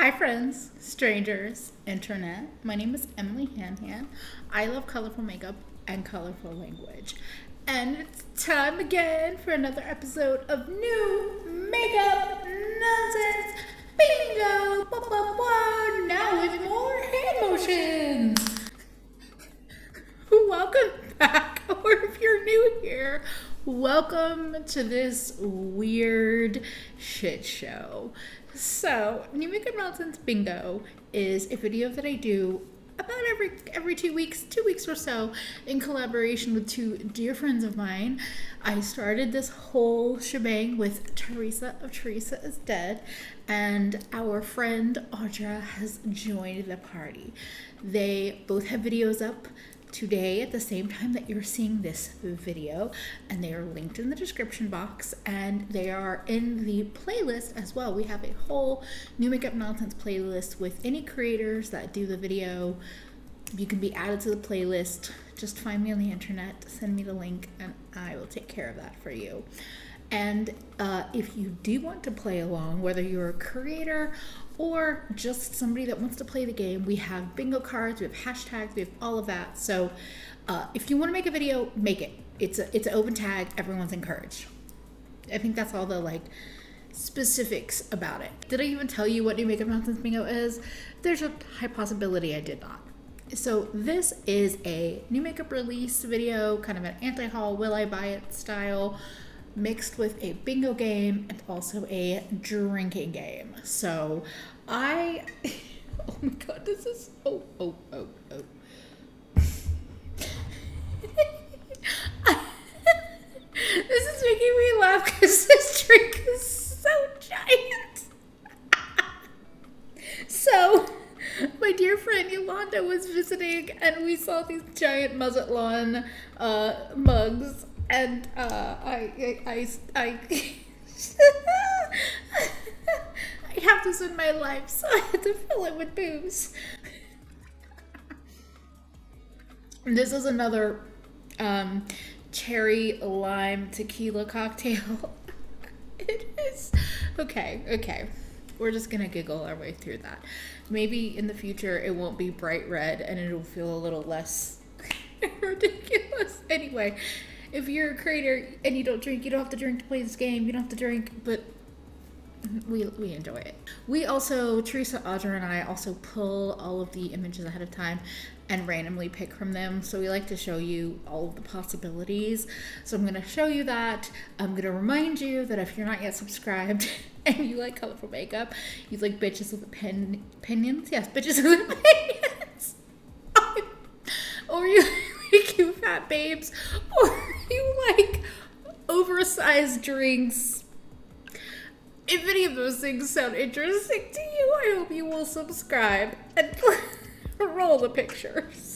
Hi friends, strangers, internet. My name is Emily Hanhan. I love colorful makeup and colorful language. And it's time again for another episode of new makeup nonsense. Bingo! Ba, ba, ba. Now with more hand motions. Welcome back, or if you're new here, welcome to this weird shit show. So, New Makeup Nonsense Bingo is a video that I do about every 2 weeks or so in collaboration with two dear friends of mine. I started this whole shebang with Teresa of Teresa is Dead, and our friend Audra has joined the party. They both have videos up today at the same time that you're seeing this video, and they are linked in the description box, and they are in the playlist as well. We have a whole New Makeup Nonsense playlist with any creators that do the video. You can be added to the playlist. Just find me on the internet, send me the link, and I will take care of that for you. And if you do want to play along, whether you're a creator or just somebody that wants to play the game, we have bingo cards, we have hashtags, we have all of that. So if you want to make a video, make it. It's an open tag, everyone's encouraged. I think that's all the like specifics about it. Did I even tell you what New Makeup Nonsense Bingo is? There's a high possibility I did not. So this is a new makeup release video, kind of an anti-haul, will I buy it style, mixed with a bingo game and also a drinking game. So I, oh my God, this is, this is making me laugh because this drink is so giant. So my dear friend Yolanda was visiting and we saw these giant Mazatlan mugs. And I have this in my life, so I had to fill it with booze. This is another cherry lime tequila cocktail. It is, okay. We're just gonna giggle our way through that. Maybe in the future it won't be bright red and it'll feel a little less ridiculous. Anyway. If you're a creator and you don't drink, you don't have to drink to play this game. You don't have to drink, but we enjoy it. We also, Teresa, Audra, and I also pull all of the images ahead of time and randomly pick from them. So we like to show you all of the possibilities. So I'm gonna show you that. I'm gonna remind you that if you're not yet subscribed and you like colorful makeup, you like bitches with opinions. Yes, bitches with opinions. Or you like you fat babes, or you like oversized drinks. If any of those things sound interesting to you, I hope you will subscribe and roll the pictures.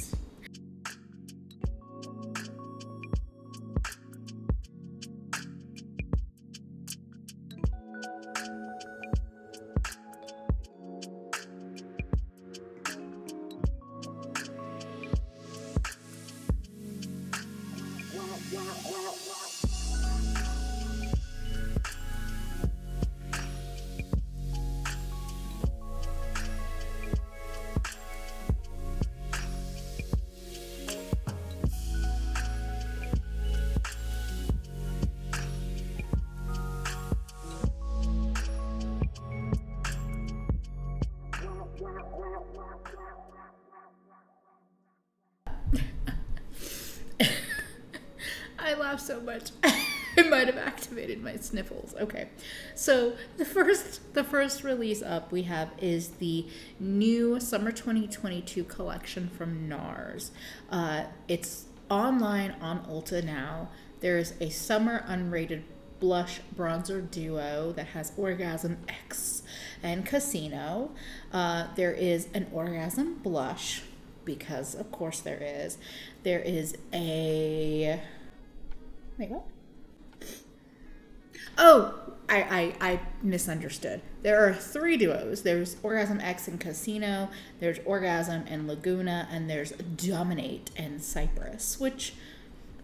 So much. It might have activated my sniffles. Okay, so the first release up we have is the new Summer 2022 collection from NARS. It's online on Ulta now. There's a summer unrated blush bronzer duo that has Orgasm X and Casino. There is an Orgasm blush, because of course there is. There is a... wait, what? Oh, I misunderstood. There are three duos. There's Orgasm X and Casino, there's Orgasm and Laguna, and there's Dominate and Cypress, which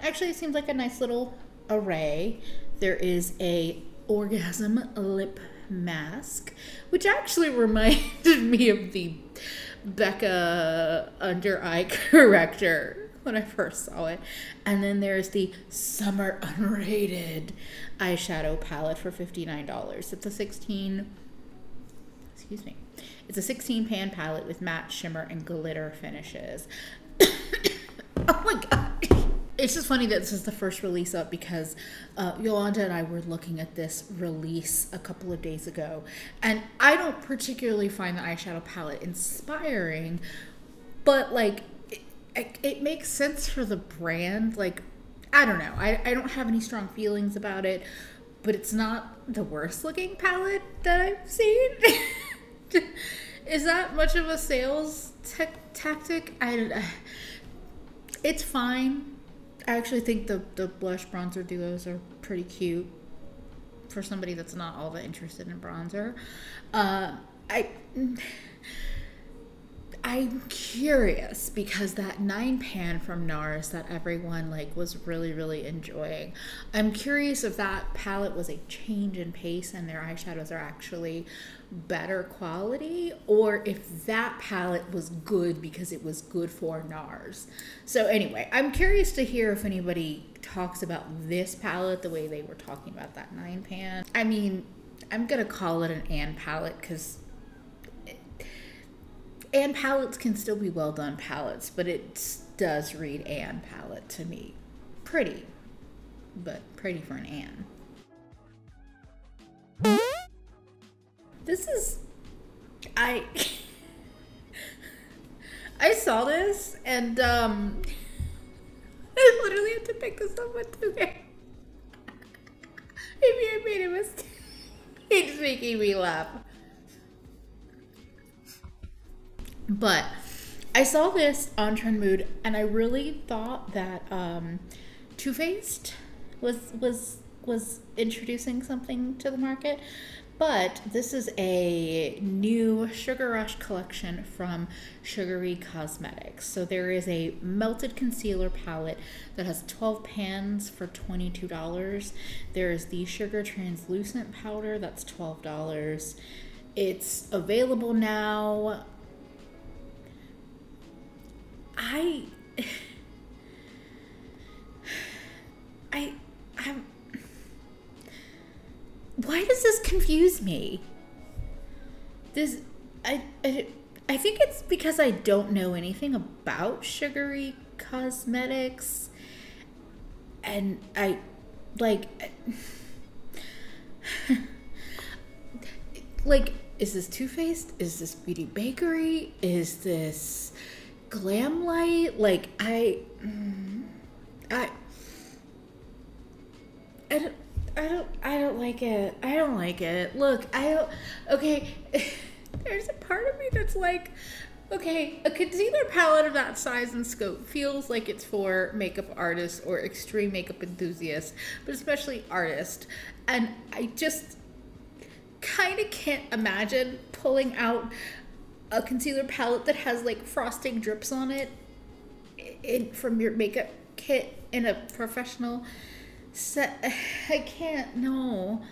actually seems like a nice little array. There is a Orgasm lip mask, which actually reminded me of the Becca under eye corrector when I first saw it. And then there's the Summer Unrated eyeshadow palette for $59. It's a 16 pan palette with matte, shimmer, and glitter finishes. Oh my gosh. It's just funny that this is the first release up because Yolanda and I were looking at this release a couple of days ago, and I don't particularly find the eyeshadow palette inspiring, but like it makes sense for the brand. Like, I don't know. I don't have any strong feelings about it, but it's not the worst looking palette that I've seen. Is that much of a sales tactic? I don't know. It's fine. I actually think the blush bronzer duos are pretty cute for somebody that's not all that interested in bronzer. I'm curious because that 9 pan from NARS that everyone like was really enjoying, I'm curious if that palette was a change in pace and their eyeshadows are actually better quality, or if that palette was good because it was good for NARS. So anyway, I'm curious to hear if anybody talks about this palette the way they were talking about that 9 pan. I mean, I'm gonna call it an and palette because and palettes can still be well done palettes, but it does read and palette to me. Pretty, but pretty for an and. This is, I saw this and I literally have to pick this up with today. Maybe I made a mistake. It's making me laugh. But I saw this on Trendmood, and I really thought that Too Faced was introducing something to the market. But this is a new Sugar Rush collection from Sugary Cosmetics. So there is a melted concealer palette that has 12 pans for $22. There is the Sugar Translucent Powder that's $12. It's available now. Why does this confuse me? I think it's because I don't know anything about Sugary Cosmetics, and I like, is this Too Faced? Is this Beauty Bakery? Is this Glam Light? Like, I don't like it. I don't like it. Look, okay, there's a part of me that's like, okay, a concealer palette of that size and scope feels like it's for makeup artists or extreme makeup enthusiasts, but especially artists. And I just kind of can't imagine pulling out a concealer palette that has like frosting drips on it from your makeup kit in a professional set. I can't, no.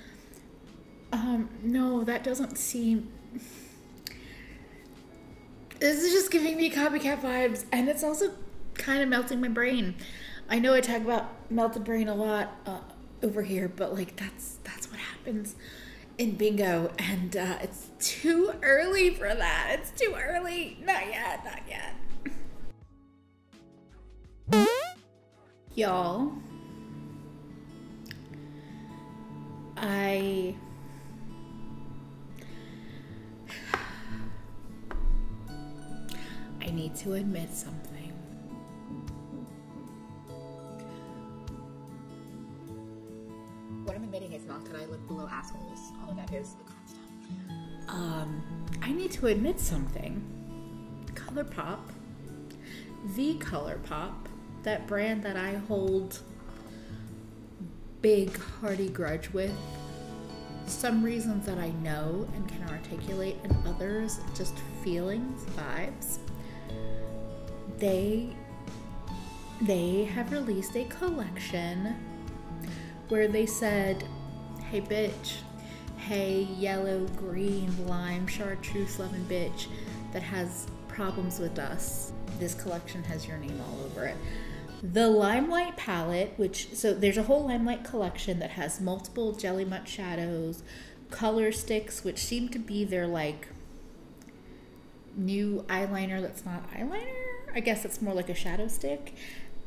No, that doesn't seem, this is just giving me copycat vibes, and it's also kind of melting my brain. I know I talk about melted brain a lot over here, but like that's what happens in bingo, and it's too early for that. It's too early. Not yet, not yet. Y'all, I need to admit something. What I'm admitting is not that I live below assholes, although that is the constant. I need to admit something. Colourpop, the Colourpop, that brand that I hold big hearty grudge with, some reasons that I know and can articulate and others just feelings, vibes, they have released a collection where they said, hey bitch, Pay yellow, green, lime, chartreuse, lemon bitch that has problems with us. This collection has your name all over it. The Limelight palette, which, so there's a whole Limelight collection that has multiple jelly mut shadows, color sticks, which seem to be their like new eyeliner that's not eyeliner. I guess it's more like a shadow stick,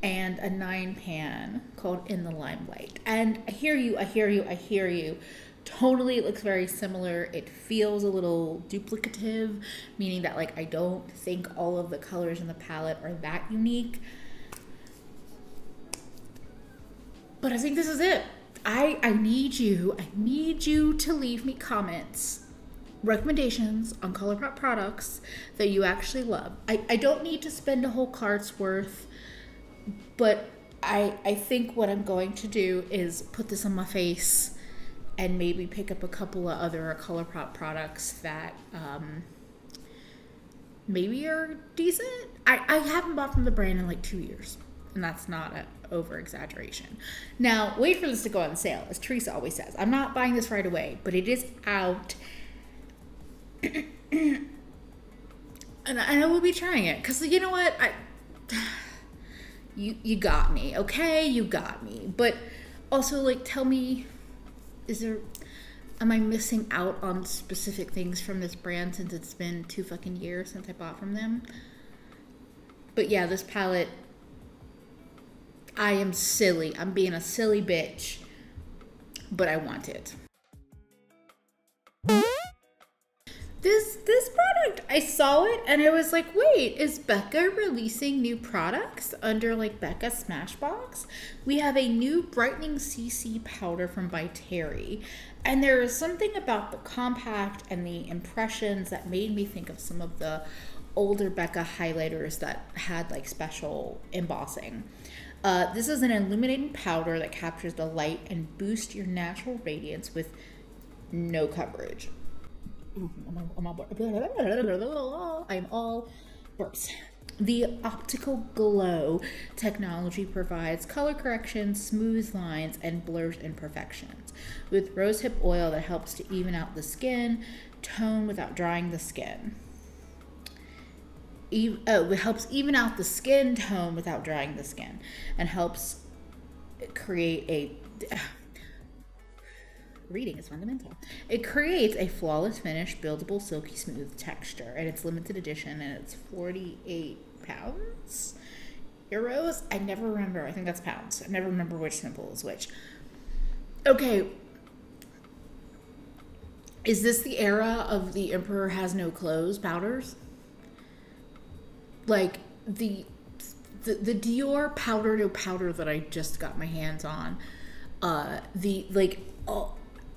and a 9 pan called In the Limelight. And I hear you. Totally, it looks very similar. It feels a little duplicative, meaning that like I don't think all of the colors in the palette are that unique. But I think this is it. I need you to leave me comments, recommendations on Colourpop products that you actually love. I don't need to spend a whole card's worth, but I think what I'm going to do is put this on my face and maybe pick up a couple of other Colourpop products that maybe are decent. I haven't bought from the brand in like 2 years, and that's not an over-exaggeration. Now, wait for this to go on sale, as Teresa always says. I'm not buying this right away, but it is out. And I will be trying it, because you know what? You got me, okay? You got me. But also, like, tell me, am I missing out on specific things from this brand since it's been 2 fucking years since I bought from them? But yeah, this palette, I am silly. I'm being a silly bitch, but I want it. This product, I saw it and I was like, wait, is Becca releasing new products under like Becca Smashbox? We have a new brightening CC powder from By Terry, and there is something about the compact and the impressions that made me think of some of the older Becca highlighters that had like special embossing. This is an illuminating powder that captures the light and boosts your natural radiance with no coverage. Ooh, I'm all burps. The optical glow technology provides color correction, smooths lines, and blurs imperfections with rosehip oil that helps to even out the skin tone without drying the skin. It helps even out the skin tone without drying the skin, and helps create a reading is fundamental. It creates a flawless finish, buildable, silky smooth texture, and it's limited edition, and it's 48 pounds? Euros? I never remember. I think that's pounds. I never remember which symbol is which. Okay. Is this the era of the Emperor Has No Clothes powders? Like, the Dior powder to powder that I just got my hands on.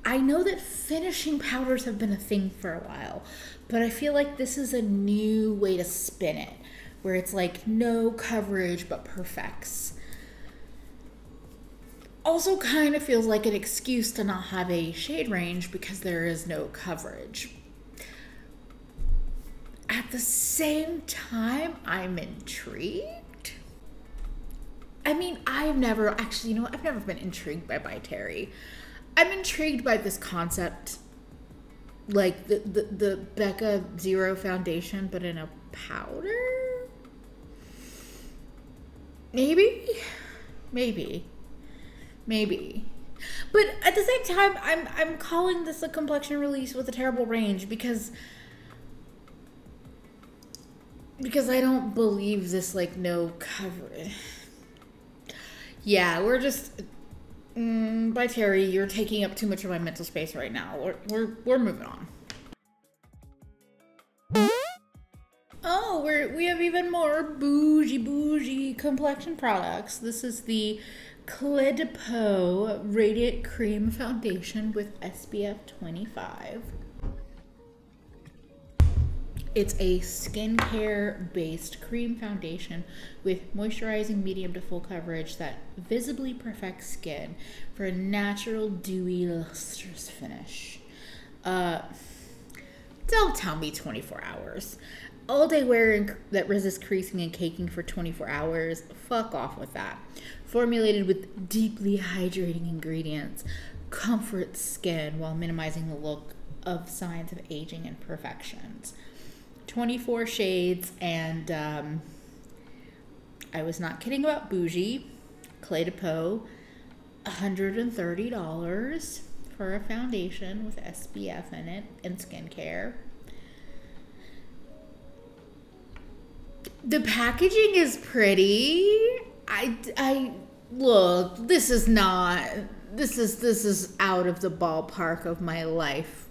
I know that finishing powders have been a thing for a while, but I feel like this is a new way to spin it, where it's like no coverage but perfects. Also kind of feels like an excuse to not have a shade range because there is no coverage. At the same time, I'm intrigued. I mean, I've never been intrigued by Terry. I'm intrigued by this concept, like the Becca Zero Foundation, but in a powder? Maybe. But at the same time, I'm calling this a complexion release with a terrible range because I don't believe this, like, no coverage. Yeah, we're just... By Terry, you're taking up too much of my mental space right now. We're moving on. Oh, we have even more bougie complexion products. This is the Clé de Peau Radiant Cream Foundation with SPF 25. It's a skincare-based cream foundation with moisturizing medium to full coverage that visibly perfects skin for a natural, dewy, lustrous finish. Don't tell me 24 hours. All-day wear that resists creasing and caking for 24 hours, fuck off with that. Formulated with deeply hydrating ingredients, comfort skin while minimizing the look of signs of aging and imperfections. 24 shades, and I was not kidding about bougie. Clé de Peau, $130 for a foundation with SPF in it and skincare. The packaging is pretty. I look, this is not, this is out of the ballpark of my life.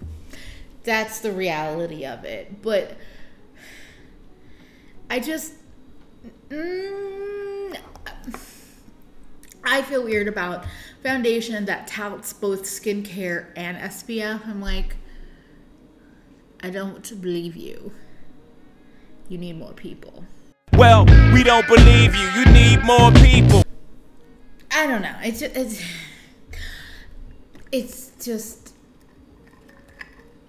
That's the reality of it. But I just, I feel weird about foundation that touts both skincare and SPF. I'm like, I don't believe you. You need more people. Well, we don't believe you. You need more people. I don't know. It's just, it's just,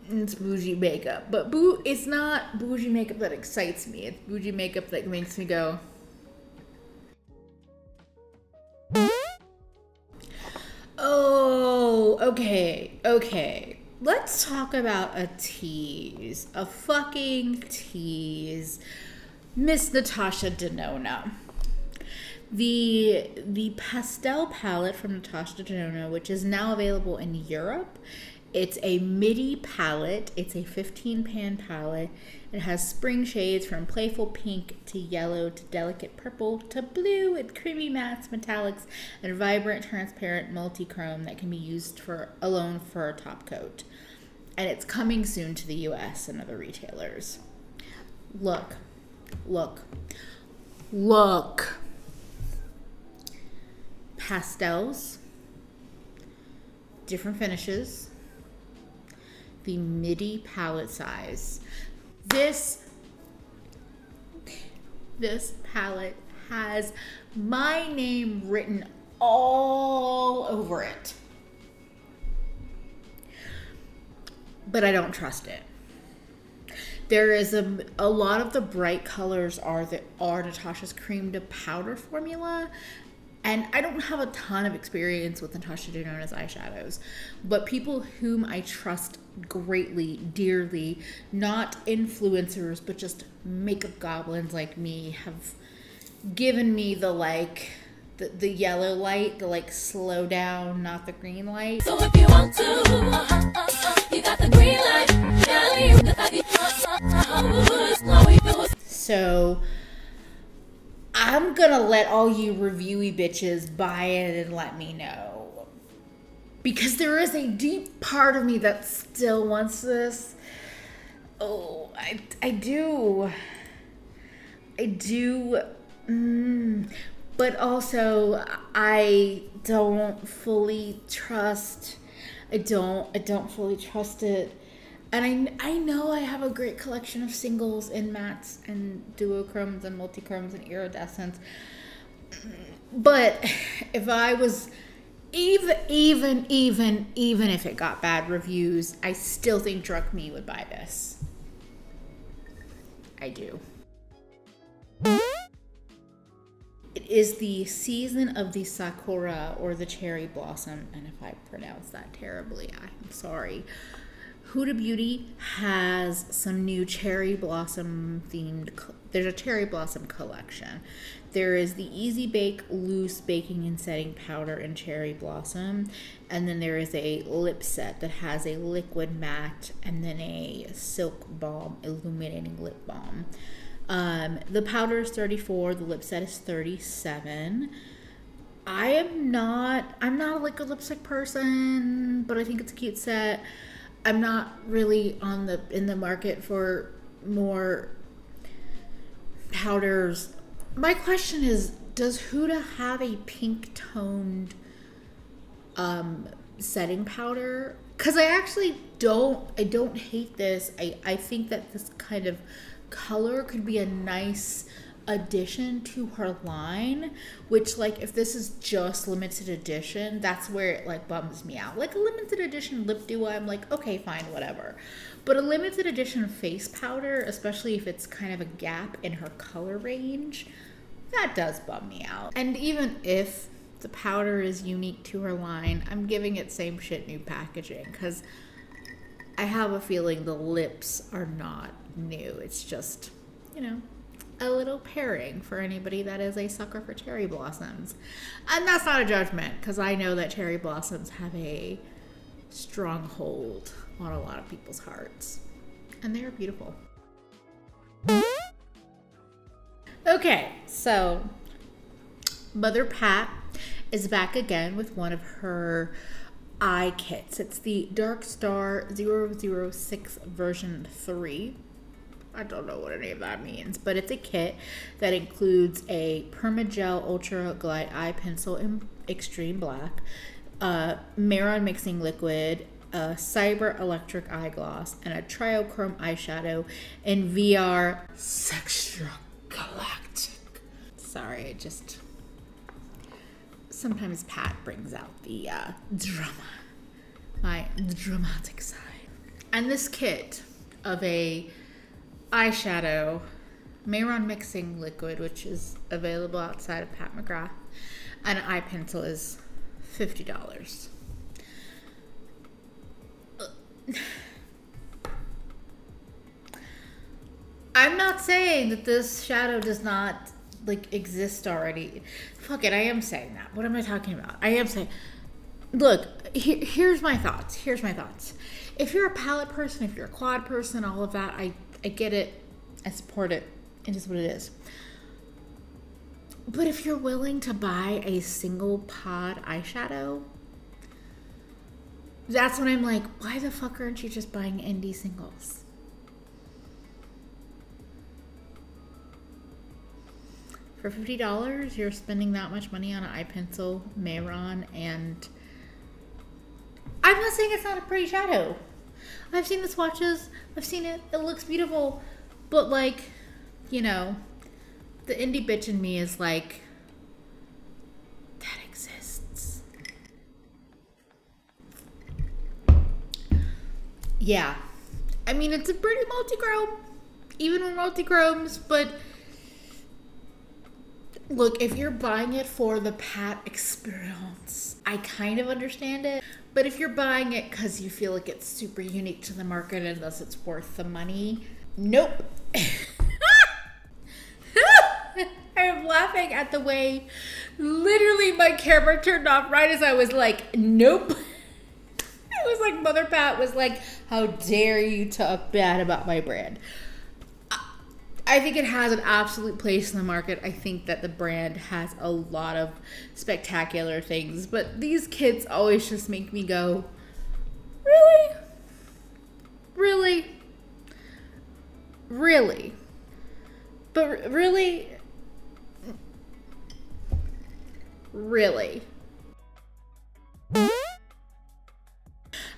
it's bougie makeup, but it's not bougie makeup that excites me. It's bougie makeup that makes me go, oh, okay, okay. Let's talk about a tease, a fucking tease. Miss Natasha Denona. The pastel palette from Natasha Denona, which is now available in Europe. It's a midi palette. It's a 15-pan palette. It has spring shades from playful pink to yellow to delicate purple to blue and creamy mattes, metallics, and vibrant transparent multi-chrome that can be used for alone for a top coat. And it's coming soon to the US and other retailers. Look, look, look. Pastels, different finishes, the midi palette size. This palette has my name written all over it. But I don't trust it. There is a lot of the bright colors are Natasha's cream to powder formula. And I don't have a ton of experience with Natasha Denona's eyeshadows, but people whom I trust greatly, dearly, not influencers, but just makeup goblins like me, have given me the like, the yellow light, the like slow down, not the green light. So if you want to, you got the green light. So I'm gonna let all you reviewy bitches buy it and let me know, because there is a deep part of me that still wants this. Oh, I do. But also I don't fully trust. I don't fully trust it. And I know I have a great collection of singles and mattes and duochromes and multichromes and iridescents. But if I was, even if it got bad reviews, I still think Drunk Me would buy this. I do. It is the season of the Sakura, or the cherry blossom. And if I pronounce that terribly, I'm sorry. Huda Beauty has some new cherry blossom themed, there's a cherry blossom collection. There is the Easy Bake Loose Baking and Setting Powder and Cherry Blossom. And then there is a lip set that has a liquid matte and then a silk balm, illuminating lip balm. The powder is $34, the lip set is $37. I'm not like a lipstick person, but I think it's a cute set. I'm not really in the market for more powders. My question is, does Huda have a pink toned setting powder? Because I actually don't hate this. I think that this kind of color could be a nice addition to her line, which, like, if this is just limited edition, that's where it like bums me out. Like a limited edition lip duo, I'm like, okay, fine, whatever. But a limited edition face powder, especially if it's kind of a gap in her color range, that does bum me out. And even if The powder is unique to her line. I'm giving it same shit, new packaging, because I have a feeling the lips are not new. It's just, you know, a little pairing for anybody that is a sucker for cherry blossoms. And that's not a judgment, because I know that cherry blossoms have a strong hold on a lot of people's hearts. And they are beautiful. Okay, so Mother Pat is back again with one of her eye kits. It's the Dark Star 006 version 3. I don't know what any of that means, but it's a kit that includes a PermaGel Ultra Glide Eye Pencil in Extreme Black, Meron Mixing Liquid, a Cyber Electric Eye Gloss, and a Triochrome Eyeshadow in VR Sextra Galactic. Sorry, I just... Sometimes Pat brings out the drama, my dramatic side. And this kit of a eyeshadow, Meron Mixing Liquid, which is available outside of Pat McGrath, and an eye pencil is $50. I'm not saying that this shadow does not like exist already. Fuck it, I am saying that. What am I talking about? I am saying, look, here's my thoughts. Here's my thoughts. If you're a palette person, if you're a quad person, all of that, I get it. I support it. It is what it is. But if you're willing to buy a single pod eyeshadow, that's when I'm like, why the fuck aren't you just buying indie singles? For $50, you're spending that much money on an eye pencil, Meron, and I'm not saying it's not a pretty shadow. I've seen the swatches. I've seen it. It looks beautiful. But like, you know, the indie bitch in me is like, that exists. Yeah. I mean, it's a pretty multi-chrome, even with multi-chromes, but look, if you're buying it for the Pat experience, I kind of understand it. But if you're buying it because you feel like it's super unique to the market and thus it's worth the money, nope. I'm laughing at the way literally my camera turned off right as I was like, nope. It was like Mother Pat was like, how dare you talk bad about my brand. I think it has an absolute place in the market. I think that the brand has a lot of spectacular things, but these kits always just make me go, really? Really? Really? But really? Really?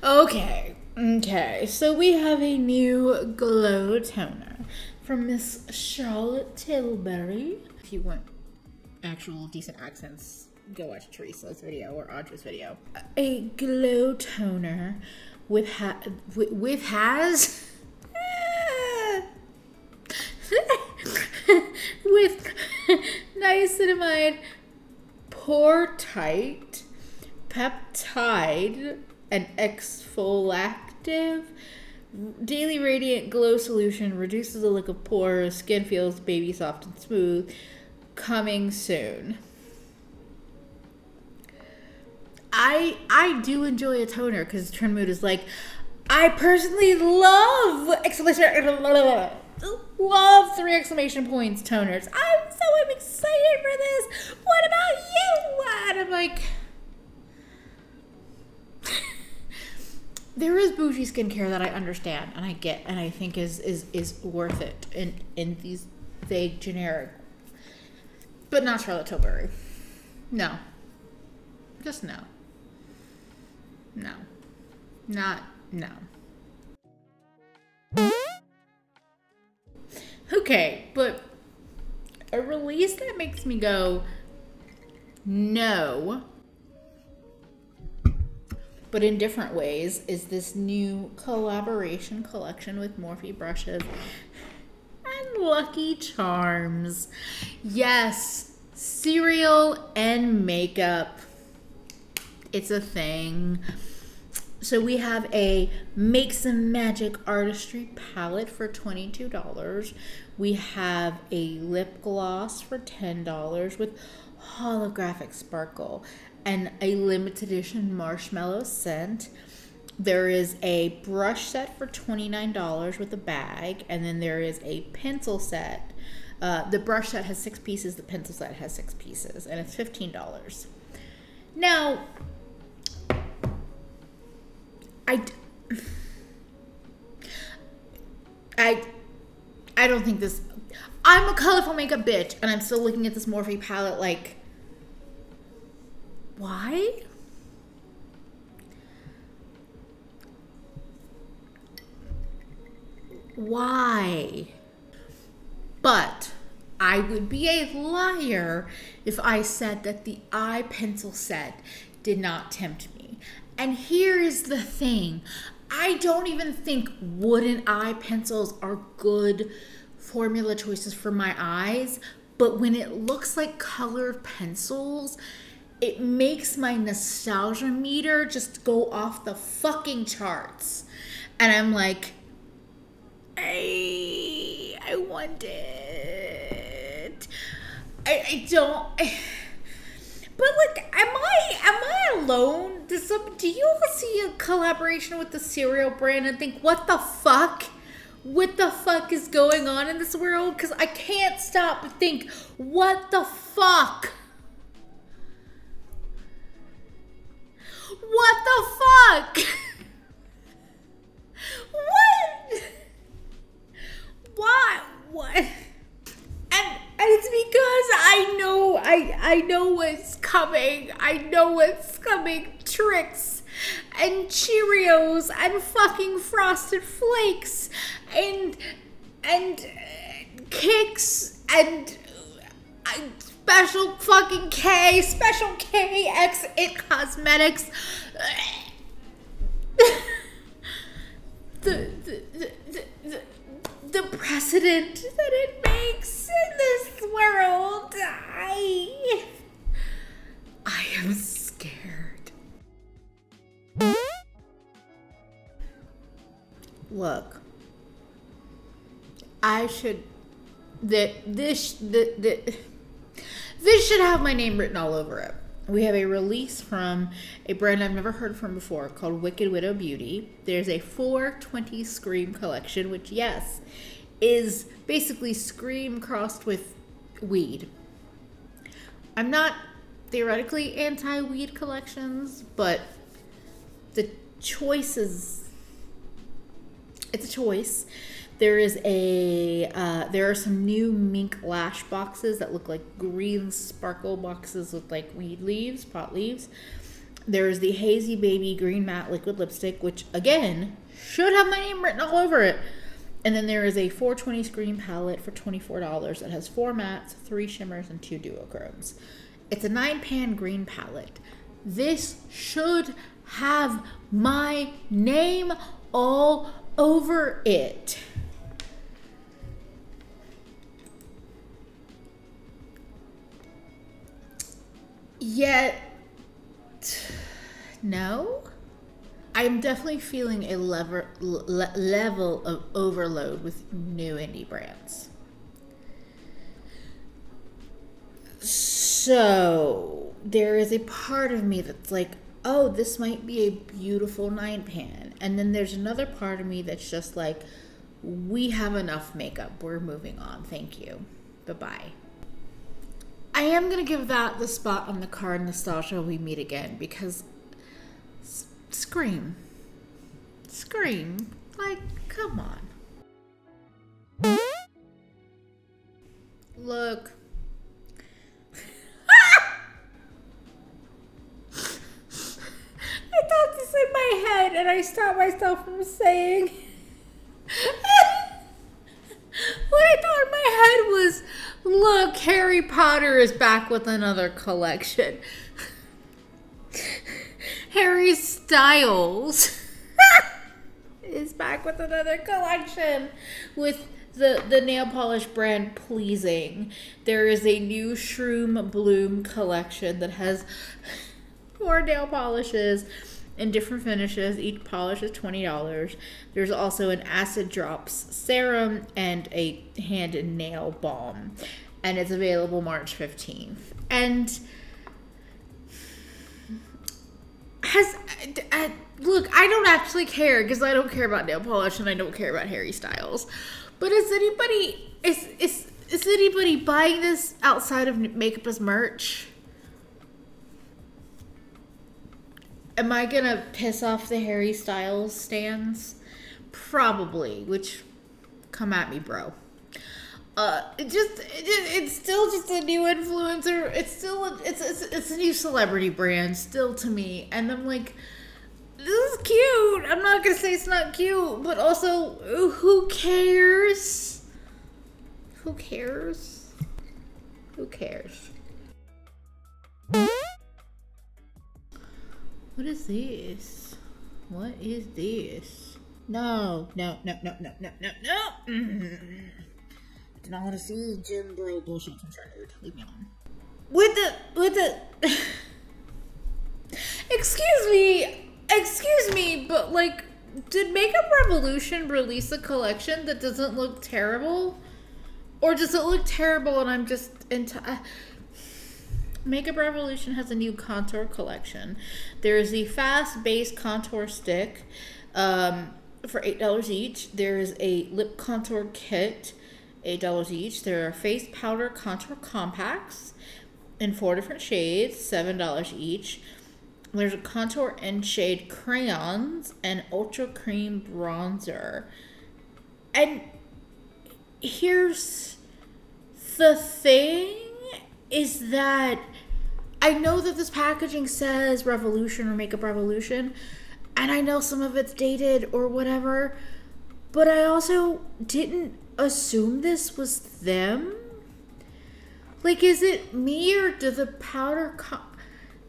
Okay. Okay. So we have a new glow toner from Miss Charlotte Tilbury. If you want actual decent accents, go watch Teresa's video or Audra's video. A glow toner with niacinamide, portite, peptide, and exfoliative. Daily Radiant Glow Solution reduces the look of pores. Skin feels baby soft and smooth. Coming soon. I do enjoy a toner because Trendmood is like, I personally love !! Toners. I'm excited for this. What about you? And I'm like, there is bougie skincare that I understand and I get and I think is worth it in these vague generic, but not Charlotte Tilbury. No. Just no. No. Not no. Okay, but a release that makes me go no, but in different ways, is this new collaboration collection with Morphe brushes and Lucky Charms. Yes, Cereal and makeup. It's a thing. So we have a Make Some Magic Artistry Palette for $22. We have a lip gloss for $10 with holographic sparkle and a limited edition marshmallow scent. There is a brush set for $29 with a bag, and then there is a pencil set. The brush set has 6 pieces, the pencil set has 6 pieces, and it's $15. Now, I don't think this... I'm a colorful makeup bitch, and I'm still looking at this Morphe palette like... Why? Why? But I would be a liar if I said that the eye pencil set did not tempt me. And here is the thing. I don't even think wooden eye pencils are good formula choices for my eyes, but when it looks like colored pencils, it makes my nostalgia meter just go off the fucking charts. And I'm like, hey, I want it. I don't. But like, am I alone? Do you ever see a collaboration with the cereal brand and think, what the fuck? What the fuck is going on in this world? Because I can't stop and think, what the fuck? What the fuck? What? Why? What? And it's because I know what's coming. I know what's coming. Tricks and Cheerios and fucking Frosted Flakes and Kicks and Special fucking K, Special K, X, It Cosmetics. The precedent that it makes in this world, I am scared. Look, this should have my name written all over it. We have a release from a brand I've never heard from before called Wicked Widow Beauty. There's a 420 Scream collection, which, yes, is basically Scream crossed with weed. I'm not theoretically anti-weed collections, but the choice is... It's a choice. There is a, there are some new mink lash boxes that look like green sparkle boxes with like weed leaves, pot leaves. There is the Hazy Baby Green Matte Liquid Lipstick, which again, should have my name written all over it. And then there is a 420 Scream palette for $24 that has 4 mattes, 3 shimmers, and 2 duochromes. It's a 9-pan green palette. This should have my name all over it. Yet, no. I'm definitely feeling a level of overload with new indie brands. So, there is a part of me that's like, oh, this might be a beautiful 9-pan. And then there's another part of me that's just like, we have enough makeup. We're moving on. Thank you. Bye-bye. I am going to give that the spot on the card, Nostalgia We Meet Again, because Scream. Scream. Like, come on. Look. I thought this in my head and I stopped myself from saying. What I thought in my head was, look, Harry Potter is back with another collection. Harry Styles is back with another collection with the nail polish brand pleasing. There is a new Shroom Bloom collection that has more nail polishes and different finishes. Each polish is $20. There's also an acid drops serum and a hand and nail balm, and it's available March 15th. And look, I don't actually care because I don't care about nail polish and I don't care about Harry Styles. But is anybody buying this outside of makeup as merch? Am I gonna piss off the Harry Styles stans? Probably. Which, come at me, bro. It's still just a new influencer. It's still it's a new celebrity brand still to me, and I'm like, this is cute. I'm not gonna say it's not cute, but also, who cares? Who cares? Who cares? What is this? What is this? No, no, no, no, no, no, no, no. I do not want to see Jim Bro bullshit from Trendmood. Leave me alone. With the. Excuse me. Excuse me, but like, did Makeup Revolution release a collection that doesn't look terrible? Or does it look terrible and I'm just into... Makeup Revolution has a new contour collection. There is the Fast Base Contour Stick for $8 each. There is a Lip Contour Kit, $8 each. There are Face Powder Contour Compacts in 4 different shades, $7 each. There's a contour and shade crayons and ultra cream bronzer. And here's the thing, is that I know that this packaging says Revolution or Makeup Revolution, and I know some of it's dated or whatever, but I also didn't assume this was them. Like, is it me or do the powder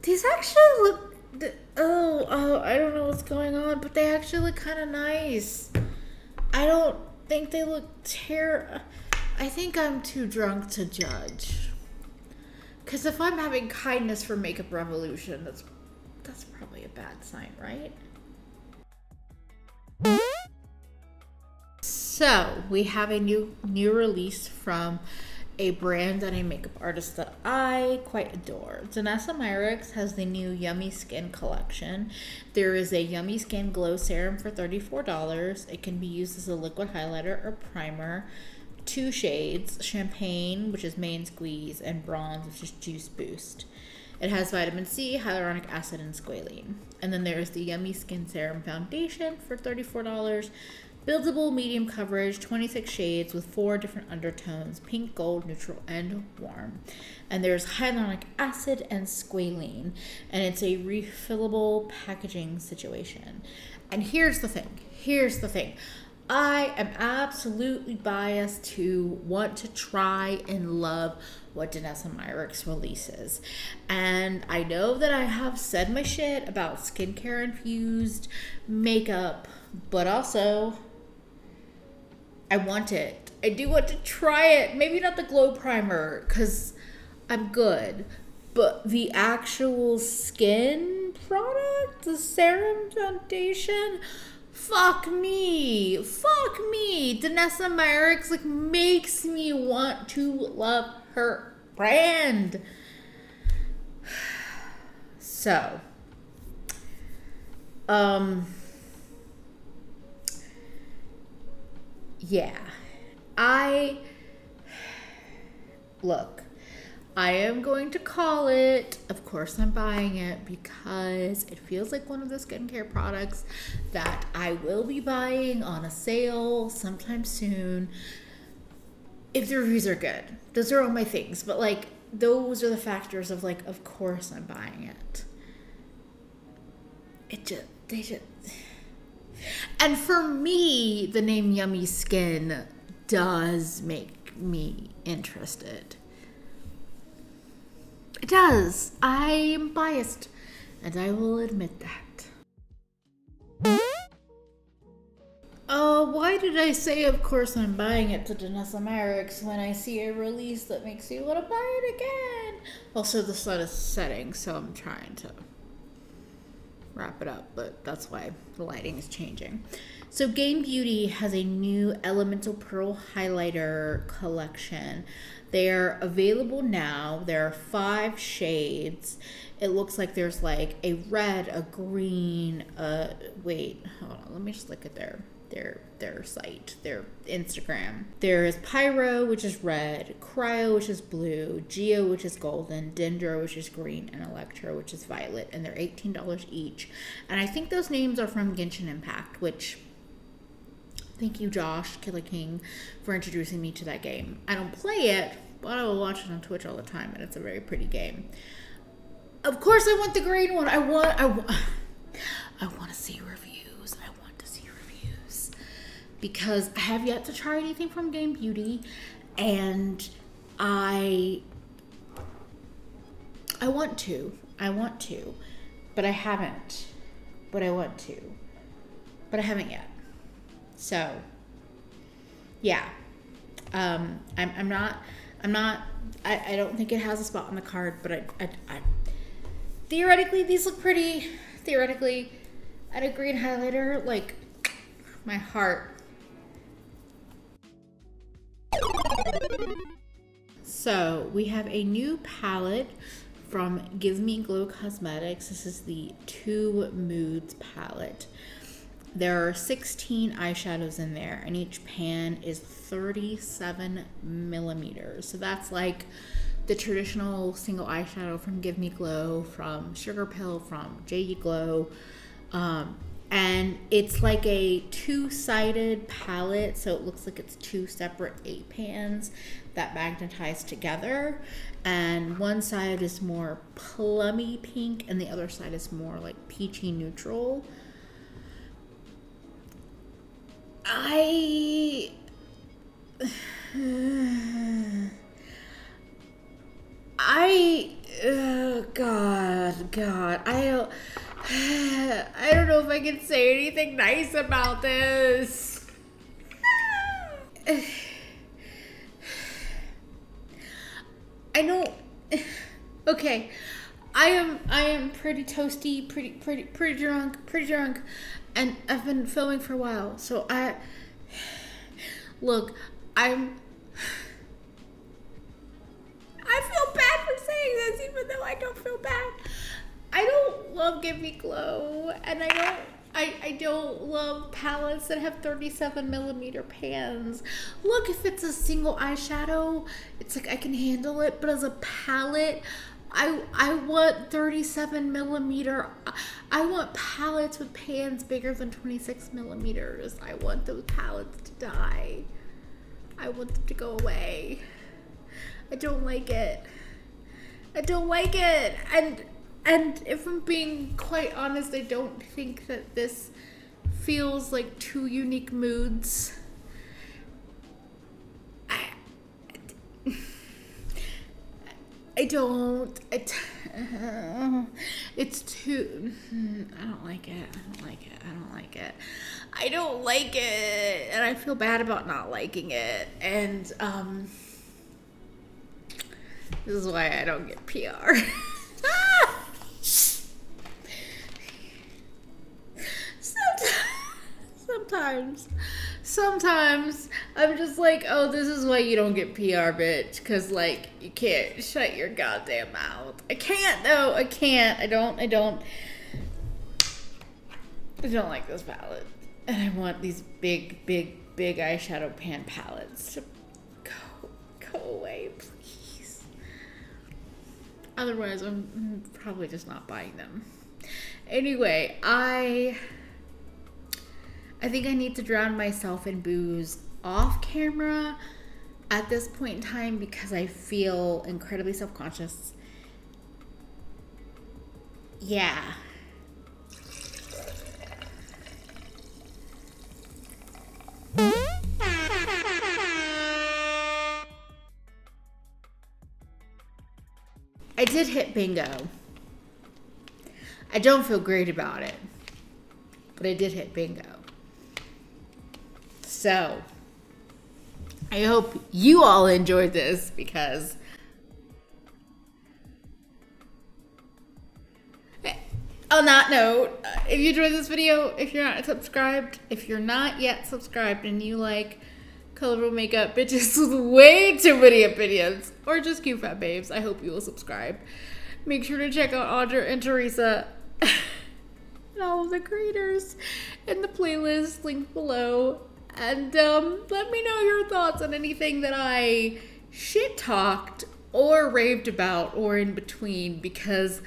these actually look... Oh, I don't know what's going on, but they actually look kind of nice. I don't think they look terrible. I think I'm too drunk to judge. Because if I'm having kindness for Makeup Revolution, that's probably a bad sign, right? So, we have a new release from a brand and a makeup artist that I quite adore. Danessa Myricks has the new Yummy Skin collection. There is a Yummy Skin Glow Serum for $34. It can be used as a liquid highlighter or primer. 2 shades, Champagne, which is Main Squeeze, and Bronze, which is Juice Boost. It has vitamin C, hyaluronic acid, and squalene. And then there's the Yummy Skin Serum Foundation for $34. Buildable medium coverage, 26 shades with 4 different undertones, pink, gold, neutral, and warm. And there's hyaluronic acid and squalene. And it's a refillable packaging situation. And here's the thing. Here's the thing. I am absolutely biased to want to try and love what Danessa Myricks releases. And I know that I have said my shit about skincare infused makeup, but also... I want it. I do want to try it. Maybe not the glow primer, because I'm good. But the actual skin product, the serum foundation, fuck me. Fuck me. Danessa Myricks, like, makes me want to love her brand. So, yeah, I am going to call it. Of course I'm buying it because it feels like one of the skincare products that I will be buying on a sale sometime soon if the reviews are good. Those are all my things, but like, those are the factors of like, of course I'm buying it. And for me, the name Yummy Skin does make me interested. It does. I'm biased, and I will admit that. Oh, why did I say, of course, I'm buying it to Danessa Myricks when I see a release that makes you want to buy it again? Also, the sun is setting, so I'm trying to wrap it up, but that's why the lighting is changing. So Game Beauty has a new Elemental Pearl Highlighter collection. They're available now. There are 5 shades. It looks like there's like a red, a green, wait, hold on, let me just look at their site, their Instagram. There is Pyro, which is red, Cryo, which is blue, Geo, which is golden, Dendro, which is green, and Electro, which is violet, and they're $18 each. And I think those names are from Genshin Impact, which thank you, Josh Killer King, for introducing me to that game. I don't play it, but I will watch it on Twitch all the time, and it's a very pretty game. Of course I want the green one. I want to see reviews. I want to see reviews because I have yet to try anything from Game Beauty, and I want to, but I haven't. But I want to. But I haven't yet. So yeah. I don't think it has a spot on the card, but I theoretically, these look pretty. Theoretically, at a green highlighter, like, my heart. So, we have a new palette from Give Me Glow Cosmetics. This is the Two Moods palette. There are 16 eyeshadows in there, and each pan is 37 millimeters. So, that's like the traditional single eyeshadow from Give Me Glow, from Sugar Pill, from JE Glow. And it's like a two-sided palette, so it looks like it's 2 separate 8 pans that magnetize together. And one side is more plummy pink, and the other side is more like peachy neutral. I... I don't know if I can say anything nice about this. I know. Okay, I am pretty toasty, pretty drunk, and I've been filming for a while. So I feel bad for saying this, even though I don't feel bad. I don't love Give Me Glow, and I don't love palettes that have 37 millimeter pans. Look, if it's a single eyeshadow, it's like I can handle it, but as a palette, I want 37 millimeter. I want palettes with pans bigger than 26 millimeters. I want those palettes to die. I want them to go away. I don't like it. I don't like it. And if I'm being quite honest, I don't think that this feels like two unique moods. It's too, I don't like it. I don't like it. I don't like it. I don't like it. And I feel bad about not liking it. And, this is why I don't get PR. Sometimes I'm just like, oh, this is why you don't get PR, bitch, because like you can't shut your goddamn mouth. I can't though. I can't. I don't like this palette, and I want these big eyeshadow pan palettes to go away, please. Otherwise, I'm probably just not buying them. Anyway, I think I need to drown myself in booze off camera at this point in time because I feel incredibly self-conscious. Yeah. I did hit bingo. I don't feel great about it, but I did hit bingo. So I hope you all enjoyed this, because on that note, if you enjoyed this video, if you're not yet subscribed and you like colorful makeup bitches with way too many opinions, or just cute fat babes, I hope you will subscribe. Make sure to check out Audra and Teresa and all of the creators in the playlist linked below. And let me know your thoughts on anything that I shit talked or raved about or in between, because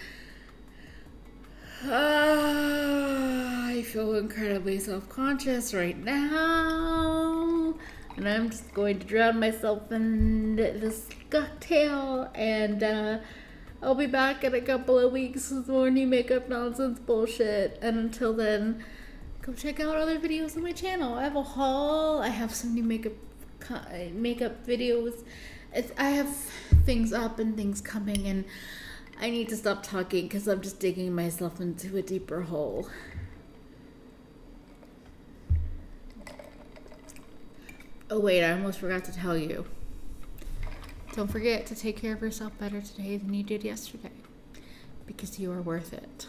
I feel incredibly self-conscious right now, and I'm just going to drown myself in this cocktail. And I'll be back in a couple of weeks with more new makeup nonsense bullshit. And until then, go check out other videos on my channel. I have a haul. I have some new makeup videos. I have things up and things coming, and I need to stop talking because I'm just digging myself into a deeper hole. Oh wait, I almost forgot to tell you. Don't forget to take care of yourself better today than you did yesterday, because you are worth it.